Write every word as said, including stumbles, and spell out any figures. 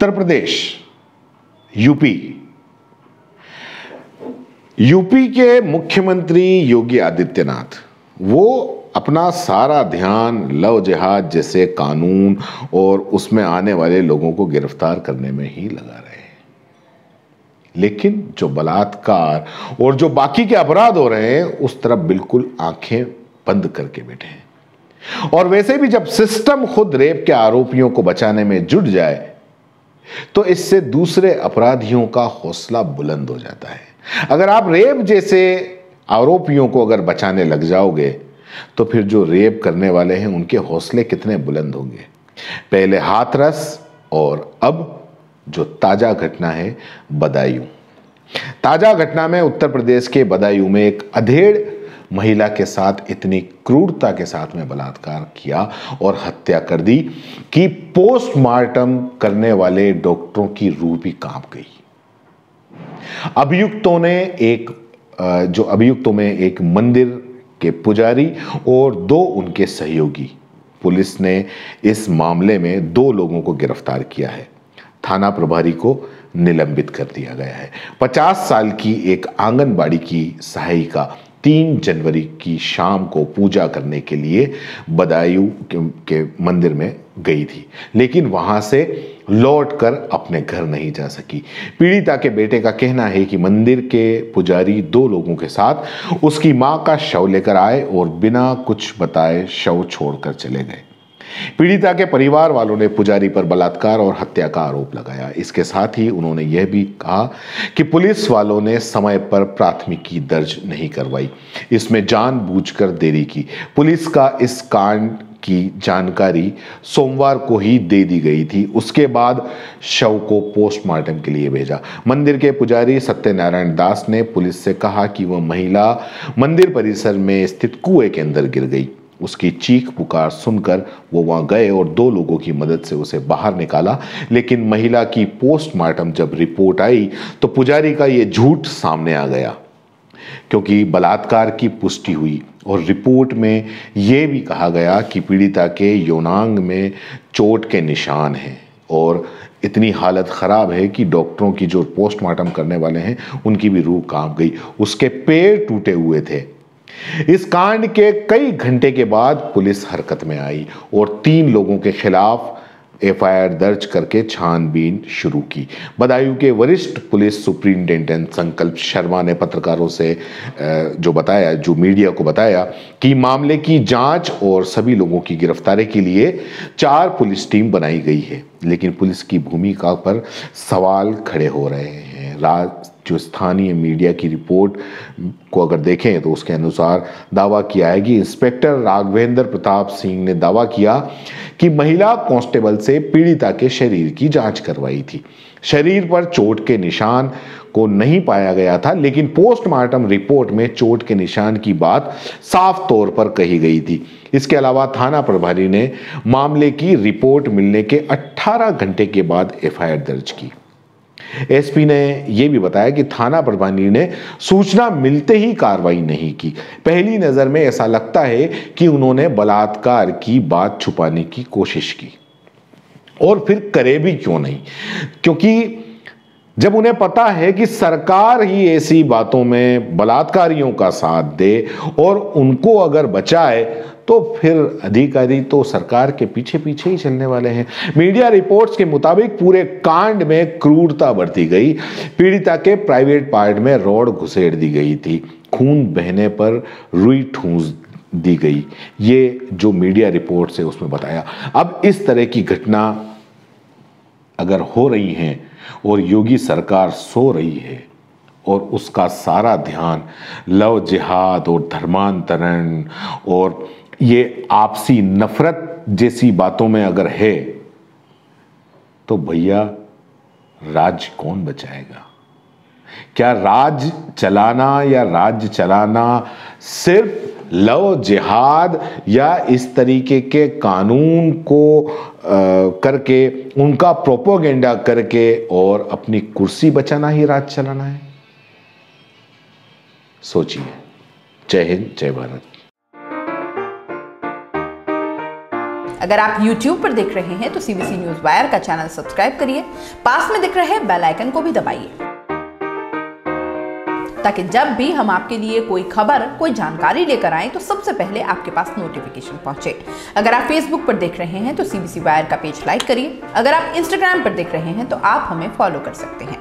Uttar Pradesh, UP UP के मुख्यमंत्री योगी आदित्यनाथ वो अपना सारा ध्यान लव जिहाद जैसे कानून और उसमें आने वाले लोगों को गिरफ्तार करने में ही लगा रहे हैं, लेकिन जो बलात्कार और जो बाकी के अपराध हो रहे हैं उस तरफ बिल्कुल आंखें बंद करके बैठे हैं। और वैसे भी जब सिस्टम खुद रेप के आरोपियों को बचाने में जुट जाए तो इससे दूसरे अपराधियों का हौसला बुलंद हो जाता है। अगर आप रेप जैसे आरोपियों को अगर बचाने लग जाओगे तो फिर जो रेप करने वाले हैं उनके हौसले कितने बुलंद होंगे। पहले हाथरस और अब जो ताजा घटना है बदायूं। ताजा घटना में उत्तर प्रदेश के बदायूं में एक अधेड़ महिला के साथ इतनी क्रूरता के साथ में बलात्कार किया और हत्या कर दी कि पोस्टमार्टम करने वाले डॉक्टरों की रूह भी कांप गई। अभियुक्तों ने एक जो अभियुक्तों में एक मंदिर के पुजारी और दो उनके सहयोगी। पुलिस ने इस मामले में दो लोगों को गिरफ्तार किया है। थाना प्रभारी को निलंबित कर दिया गया है। पचास साल की एक आंगनबाड़ी की सहायिका तीन जनवरी की शाम को पूजा करने के लिए बदायूं के, के मंदिर में गई थी, लेकिन वहां से लौटकर अपने घर नहीं जा सकी। पीड़िता के बेटे का कहना है कि मंदिर के पुजारी दो लोगों के साथ उसकी मां का शव लेकर आए और बिना कुछ बताए शव छोड़कर चले गए। पीड़िता के परिवार वालों ने पुजारी पर बलात्कार और हत्या का आरोप लगाया। इसके साथ ही उन्होंने यह भी कहा कि पुलिस वालों ने समय पर प्राथमिकी दर्ज नहीं करवाई, इसमें जानबूझकर देरी की। पुलिस का इस कांड की जानकारी सोमवार को ही दे दी गई थी। उसके बाद शव को पोस्टमार्टम के लिए भेजा। मंदिर के पुजारी सत्यनारायण दास ने पुलिस से कहा कि वह महिला मंदिर परिसर में स्थित कुएं के अंदर गिर गई। उसकी चीख पुकार सुनकर वो वहां गए और दो लोगों की मदद से उसे बाहर निकाला, लेकिन महिला की पोस्टमार्टम जब रिपोर्ट आई तो पुजारी का ये झूठ सामने आ गया, क्योंकि बलात्कार की पुष्टि हुई और रिपोर्ट में ये भी कहा गया कि पीड़िता के यौनांग में चोट के निशान हैं और इतनी हालत ख़राब है कि डॉक्टरों की जो पोस्टमार्टम करने वाले हैं उनकी भी रूह कांप गई। उसके पैर टूटे हुए थे। इस कांड के कई घंटे के बाद पुलिस हरकत में आई और तीन लोगों के खिलाफ एफ आई आर दर्ज करके छानबीन शुरू की। बदायूं के वरिष्ठ पुलिस सुप्रिंटेंडेंट संकल्प शर्मा ने पत्रकारों से जो बताया जो मीडिया को बताया कि मामले की जांच और सभी लोगों की गिरफ्तारी के लिए चार पुलिस टीम बनाई गई है, लेकिन पुलिस की भूमिका पर सवाल खड़े हो रहे हैं। राज जो स्थानीय मीडिया की रिपोर्ट को अगर देखें तो उसके अनुसार दावा किया है कि इंस्पेक्टर राघवेंद्र प्रताप सिंह ने दावा किया कि महिला कांस्टेबल से पीड़िता के शरीर की जांच करवाई थी। शरीर पर चोट के निशान को नहीं पाया गया था, लेकिन पोस्टमार्टम रिपोर्ट में चोट के निशान की बात साफ तौर पर कही गई थी। इसके अलावा थाना प्रभारी ने मामले की रिपोर्ट मिलने के अट्ठारह घंटे के बाद एफ आई आर दर्ज की। एस पी ने यह भी बताया कि थाना प्रभारी ने सूचना मिलते ही कार्रवाई नहीं की। पहली नजर में ऐसा लगता है कि उन्होंने बलात्कार की बात छुपाने की कोशिश की और फिर करे भी क्यों नहीं, क्योंकि जब उन्हें पता है कि सरकार ही ऐसी बातों में बलात्कारियों का साथ दे और उनको अगर बचाए तो फिर अधिकारी तो सरकार के पीछे पीछे ही चलने वाले हैं। मीडिया रिपोर्ट्स के मुताबिक पूरे कांड में क्रूरता बरती गई। पीड़िता के प्राइवेट पार्ट में रॉड घुसेड़ दी गई थी। खून बहने पर रुई ठूंस दी गई, ये जो मीडिया रिपोर्ट्स है उसमें बताया। अब इस तरह की घटना अगर हो रही हैं और योगी सरकार सो रही है और उसका सारा ध्यान लव जिहाद और धर्मांतरण और ये आपसी नफरत जैसी बातों में अगर है तो भैया राज्य कौन बचाएगा? क्या राज्य चलाना या राज्य चलाना सिर्फ लव जिहाद या इस तरीके के कानून को आ, करके उनका प्रोपोगेंडा करके और अपनी कुर्सी बचाना ही राज्य चलाना है? सोचिए। जय हिंद, जय भारत। अगर आप YouTube पर देख रहे हैं तो C B C News Wire का चैनल सब्सक्राइब करिए, पास में दिख रहे बेल आइकन को भी दबाइए ताकि जब भी हम आपके लिए कोई खबर, कोई जानकारी लेकर आए तो सबसे पहले आपके पास नोटिफिकेशन पहुंचे। अगर आप Facebook पर देख रहे हैं तो C B C Wire का पेज लाइक करिए। अगर आप Instagram पर देख रहे हैं तो आप हमें फॉलो कर सकते हैं।